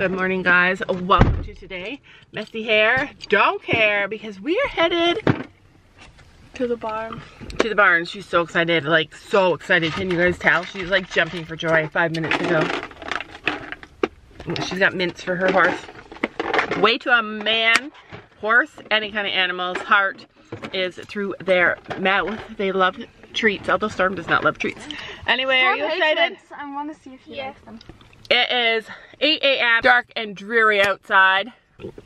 Good morning, guys. Welcome to today. Messy hair, don't care, because we are headed to the barn. She's so excited, like so excited. Can you guys tell? She's like jumping for joy 5 minutes ago. She's got mints for her horse. Way to a man, horse, any kind of animal's heart is through their mouth. They love treats, although Storm does not love treats. Anyway, are you excited? I want to see if you like them. It is 8 a.m. Dark and dreary outside.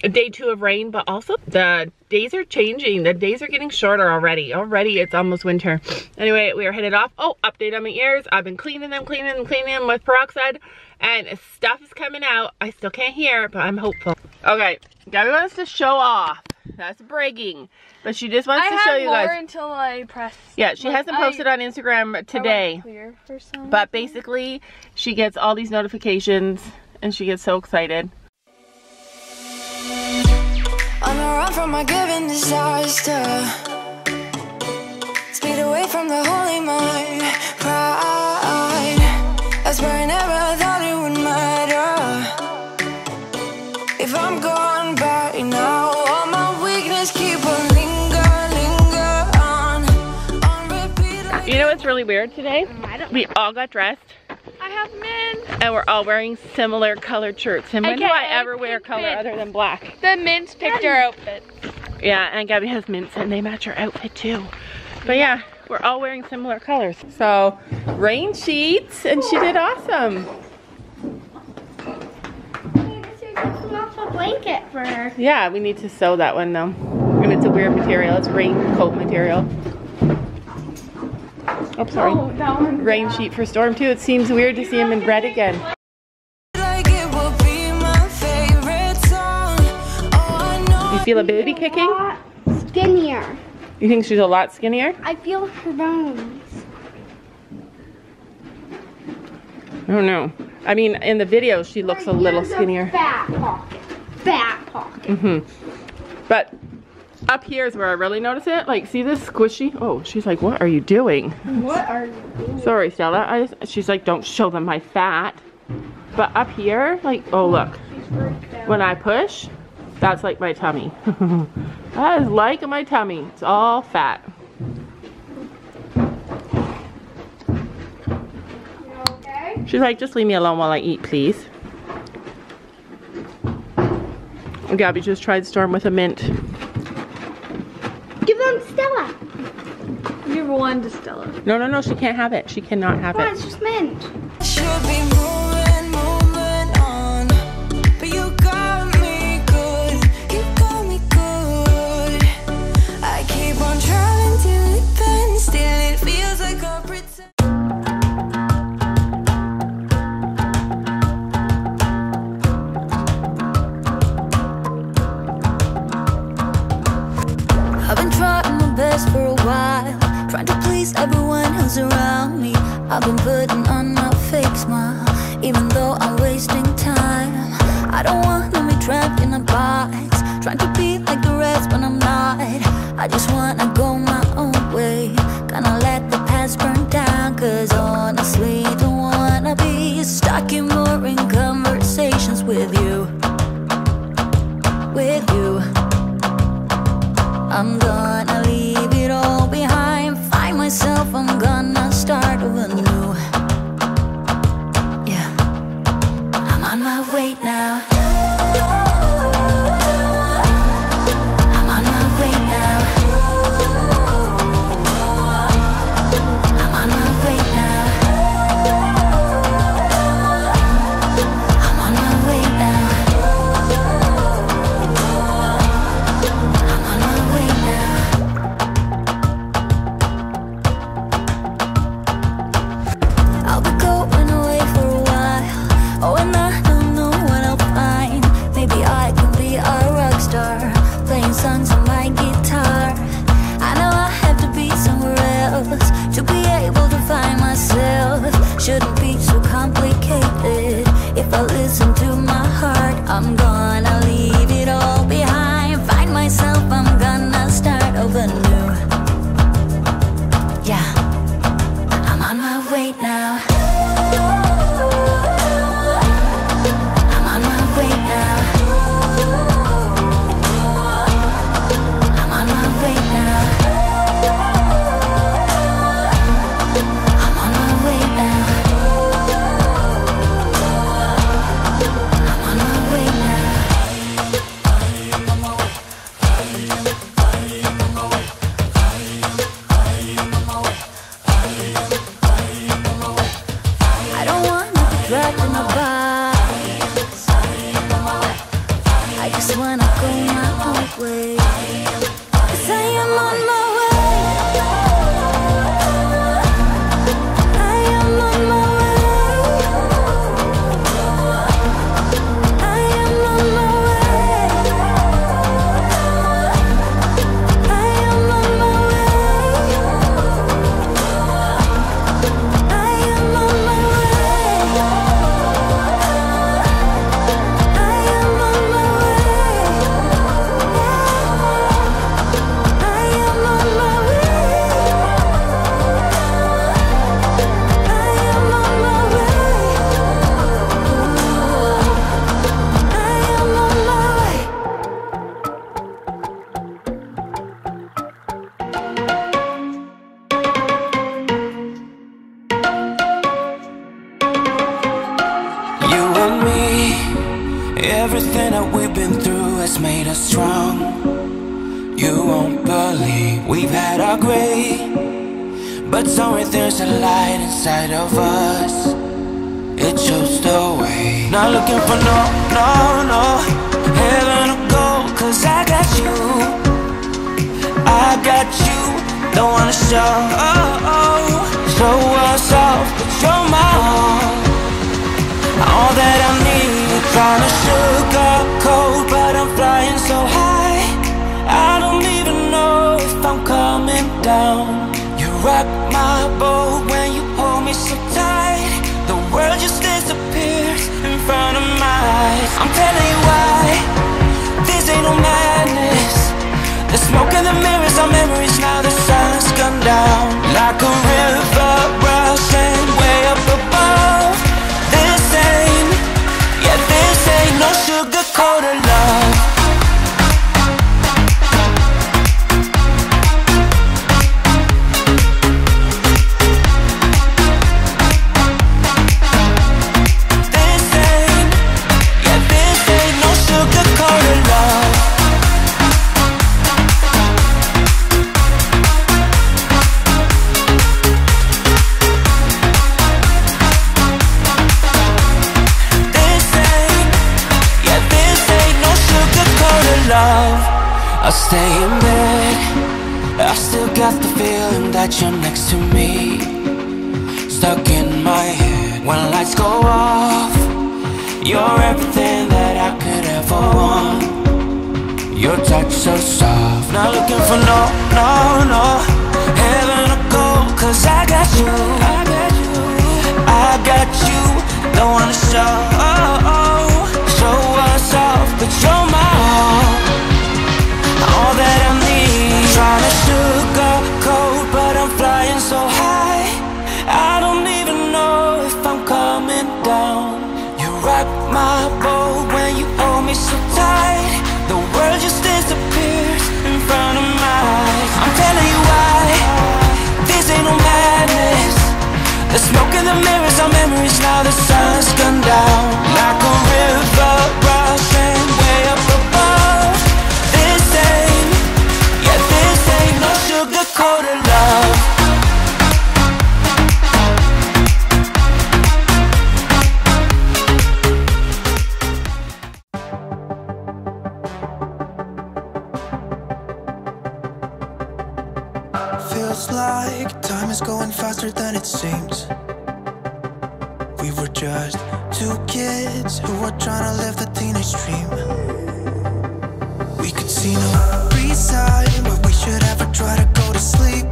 Day 2 of rain, but also the days are changing. The days are getting shorter already. It's almost winter. Anyway, we are headed off. Oh, update on my ears. I've been cleaning them with peroxide, and stuff is coming out. I still can't hear, but I'm hopeful. Okay, Gabby wants to show off. That's bragging, but she just wants to show you guys. I have more until I press. Yeah, she hasn't posted on Instagram today, but basically she gets all these notifications and she gets so excited. On the run from my given disaster, speed away from the holy mind, pride. That's where I never thought it would matter. If I'm gone by now, all my weakness keep on linger on. You know what's really weird today? We all got dressed. I have mint. And we're all wearing similar colored shirts. And when do I ever wear color other than black? The mints picked our outfit. Yeah, and Gabby has mints and they match her outfit too. But yeah, we're all wearing similar colors. So, rain sheets, and she did awesome. Blanket for her. Yeah, we need to sew that one though. And it's a weird material. It's raincoat material. Oh, sorry. Oh, that one. Rain sheet for Storm too. It seems weird to see him in red again. You feel a baby kicking? Skinnier. You think she's a lot skinnier? I feel her bones. I don't know. I mean, in the video, she looks a little skinnier. Fat pocket. Fat pocket. Mm-hmm. But up here is where I really notice it. Like, see this squishy? Oh, she's like, what are you doing? What are you doing? Sorry, Stella. She's like, don't show them my fat. But up here, like, oh, look. When I push, that's like my tummy. That is like my tummy. It's all fat. She's like, just leave me alone while I eat, please. Gabby just tried Storm with a mint. Give them Stella. Give one to Stella. No, no, no, she can't have it. She cannot have it. It's just mint. Should be moving on. But you got me good. You got me good. I keep on trying till it bends. Still it feels like a pretend. For a while, trying to please everyone who's around me. I've been putting on my fake smile, even though I'm wasting time. I don't want to be trapped in a box, trying to be like the rest, but I'm not. I just wanna go my own way, gonna let the past burn down. Cause honestly, don't wanna be stuck in boring conversations with you. I'm gonna leave it all behind. Find myself, I'm gonna start anew. Yeah, I'm on my way now. I'm on my way now. I'm on my way now. I'm on my way now. Shouldn't be so complicated. If I listen to my heart, I'm gonna leave it all behind. Find myself, I'm gonna start over new. Yeah, I'm on my way now. I'm on my way. just wanna go my own way, 'cause I am on my way. I am on my way. I am on my way. I am on my way. I am on my way. Everything that we've been through has made us strong. You won't believe we've had our gray, but somewhere there's a light inside of us. It shows the way. Not looking for no heaven or gold, 'cause I got you, I got you. Don't wanna show us off, but you're my all that I need. Trying to sugar coat, but I'm flying so high, I don't even know if I'm coming down. You rock my boat when you hold me so tight. The world just disappears in front of my eyes. I'm telling you why, this ain't no madness. The smoke in the mirrors are memories, now the sun's come down. Like a river rushing way up above, this ain't, yeah, this ain't no sugar-coated love. This ain't, yeah, this ain't no sugar-coated love. I'll stay in bed, I still got the feeling that you're next to me. Stuck in my head, when lights go off, you're everything that I could ever want. Your touch so soft. Not looking for no heaven or gold, 'cause I got you, I got you, I got you. Don't wanna show us off, but you're my all, all that I need. Trying to sugarcoat, but I'm flying so high, I don't even know if I'm coming down. You rock my boat when you hold me so tight. The world just disappears in front of my eyes. I'm telling you why, this ain't no madness. The smoke in the mirrors are memories, now the sun's gone down. Like a river rushing way up above, yeah, this ain't no sugar-coated love. Feels like time is going faster than it seems. We were just two kids who were trying to live the teenage dream. We could see no time, but we should ever try to go to sleep.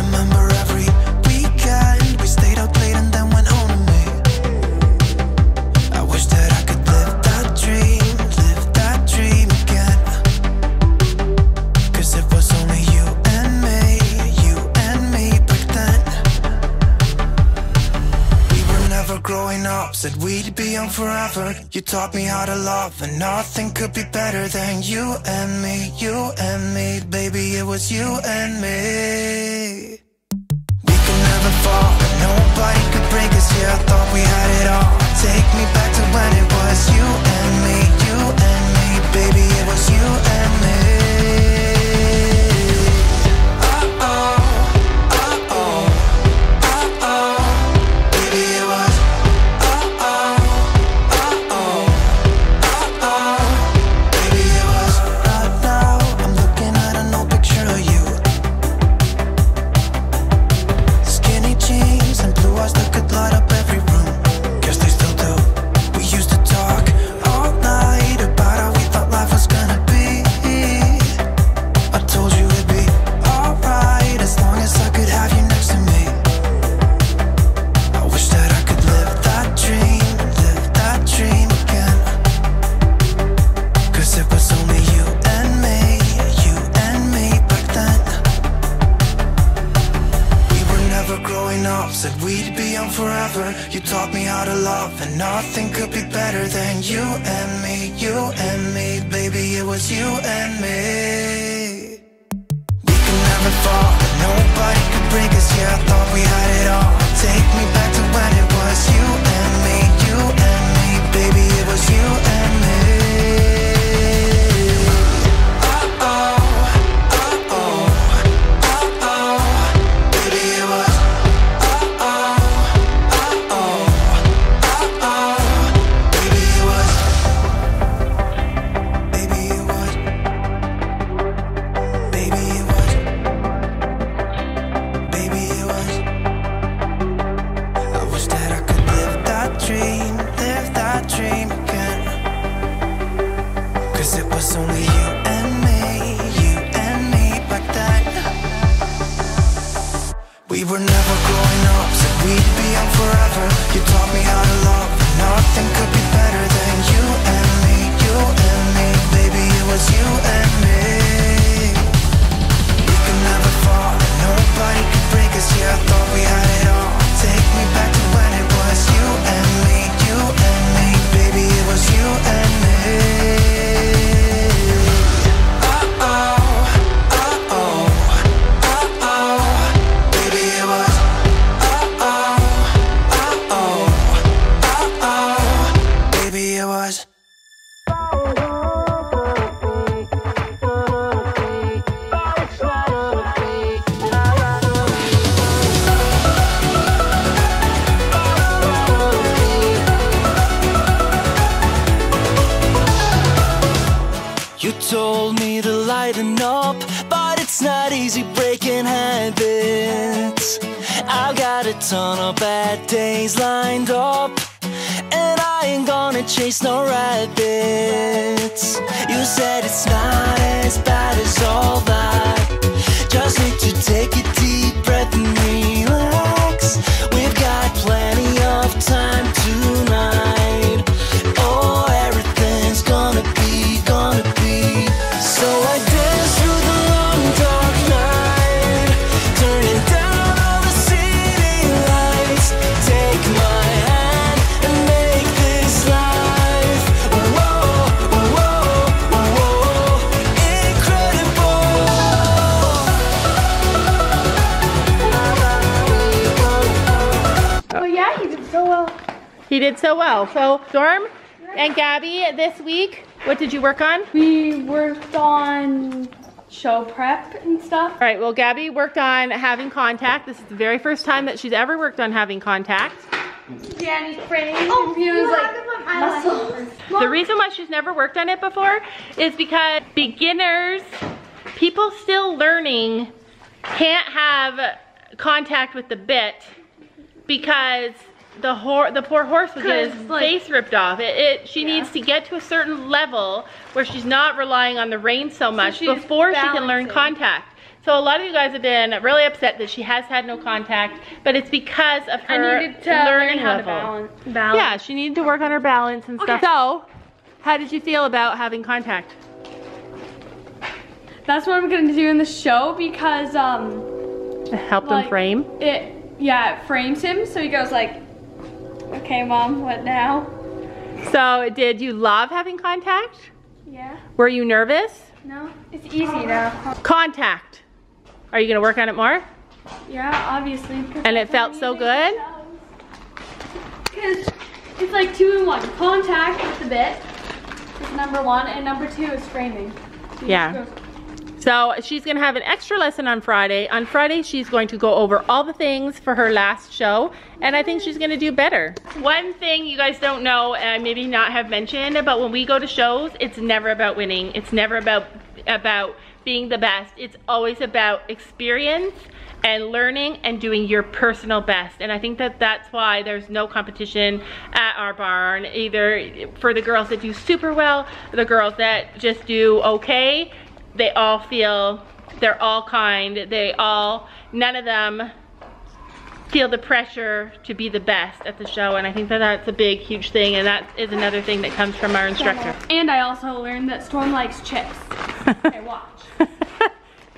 Remember every weekend we stayed out late and then went home to me. I wish that I could live that dream again, 'cause it was only you and me back then. We were never growing up, said we'd be young forever. You taught me how to love, and nothing could be better than you and me, baby, it was you and me. We could never fall, but nobody could break us, yeah, I thought we had it all. Take me back to when it was you and me, baby, it was you and me. Oh, nothing could be better than you and me, baby, it was you and me. We could never fall, nobody could break us, yeah, I thought we had it all. Take me back to when it was you and me, baby, it was you and me. So Storm and Gabby, this week, what did you work on? We worked on show prep and stuff. All right, well, Gabby worked on having contact. This is the very first time that she's ever worked on having contact. Danny framed and he was like muscles. The reason why she's never worked on it before is because beginners, people still learning, can't have contact with the bit because the poor horse was getting his face ripped off. She needs to get to a certain level where she's not relying on the reins so much before she can learn contact. So a lot of you guys have been really upset that she has had no contact, but it's because of her learning how to balance. Yeah, she needed to work on her balance and stuff. So, how did you feel about having contact? That's what I'm gonna do in the show because it helped him frame. It frames him, so he goes like, okay, Mom, what now? So, did you love having contact? Yeah. Were you nervous? No, it's easy now. Contact. Are you gonna work on it more? Yeah, obviously. And it felt so good? Because it's like 2 in 1. Contact with the bit is number 1, and number 2 is framing. So yeah. So she's gonna have an extra lesson on Friday. On Friday, she's going to go over all the things for her last show, and I think she's gonna do better. One thing you guys don't know, and maybe not have mentioned, but when we go to shows, it's never about winning. It's never about being the best. It's always about experience and learning and doing your personal best. And I think that that's why there's no competition at our barn, either for the girls that do super well, or the girls that just do okay. They all feel, they're all kind, none of them feel the pressure to be the best at the show, and I think that that's a big, huge thing, and that is another thing that comes from our instructor. And I also learned that Storm likes chips. Okay, watch.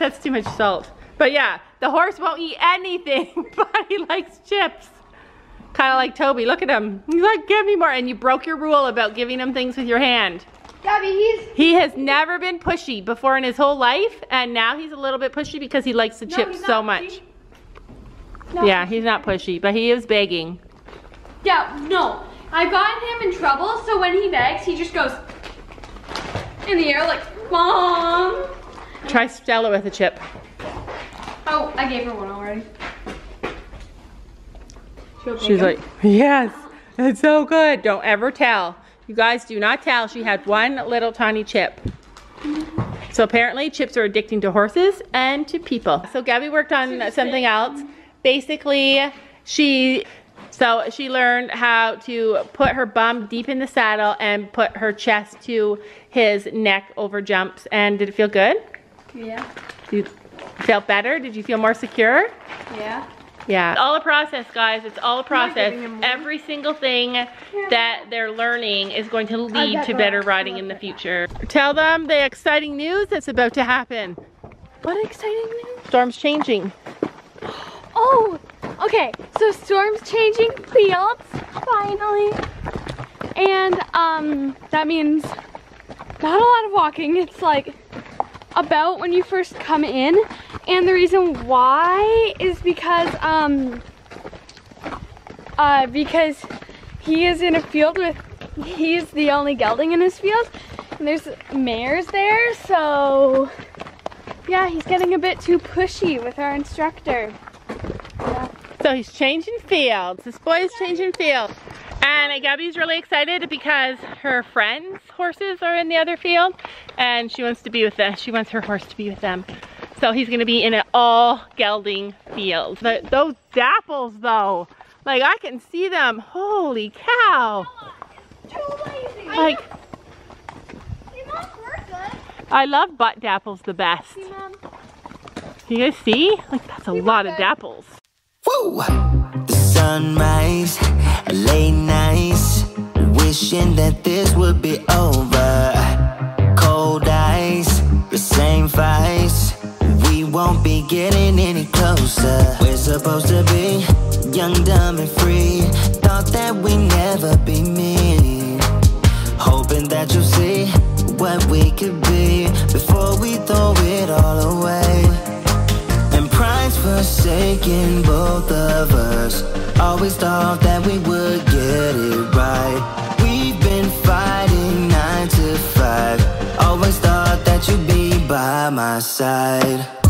That's too much salt. But yeah, the horse won't eat anything, but he likes chips. Kind of like Toby. Look at him. He's like, give me more. And you broke your rule about giving him things with your hand. Gabby, he has never been pushy before in his whole life, and now he's a little bit pushy because he likes the chips so much. No. Yeah, he's not pushy, but he is begging. Yeah, no. I've gotten him in trouble, so when he begs, he just goes in the air like, Mom. Try Stella with a chip. Oh, I gave her one already. She's like, yes, it's so good. Don't ever tell. You guys do not tell. She had one little tiny chip. So apparently chips are addicting to horses and to people. So Gabby worked on something else. Basically, she learned how to put her bum deep in the saddle and put her chest to his neck over jumps. And did it feel good? Yeah. You felt better? Did you feel more secure? Yeah. Yeah. It's all a process, guys. It's all a process. Every single thing that they're learning is going to lead to better riding in the future. Tell them the exciting news that's about to happen. What exciting news? Storm's changing. Oh, okay. So Storm's changing fields, finally. And that means not a lot of walking. It's like about when you first come in. And the reason why is because he is in a field with, he's the only gelding in his field, and there's mares there, so yeah, he's getting a bit too pushy with our instructor. Yeah. So he's changing fields. This boy is changing fields. And Gabby's really excited because her friend's horses are in the other field, and she wants to be with them. She wants her horse to be with them. So he's going to be in an all gelding field. Those dapples though, like I can see them. Holy cow. Too lazy. Like, see, Mom, we're good. I love butt dapples the best. See, Mom. You guys see? Like that's a lot of dapples. Woo! The sunrise, late nights, wishing that this would be over. Cold eyes, the same fights. We won't be getting any closer. We're supposed to be young, dumb, and free. Thought that we'd never be mean. Hoping that you'll see what we could be before we throw it all away. And pride's forsaken both of us. Always thought that we would get it right. We've been fighting 9 to 5. Always thought that you'd be by my side.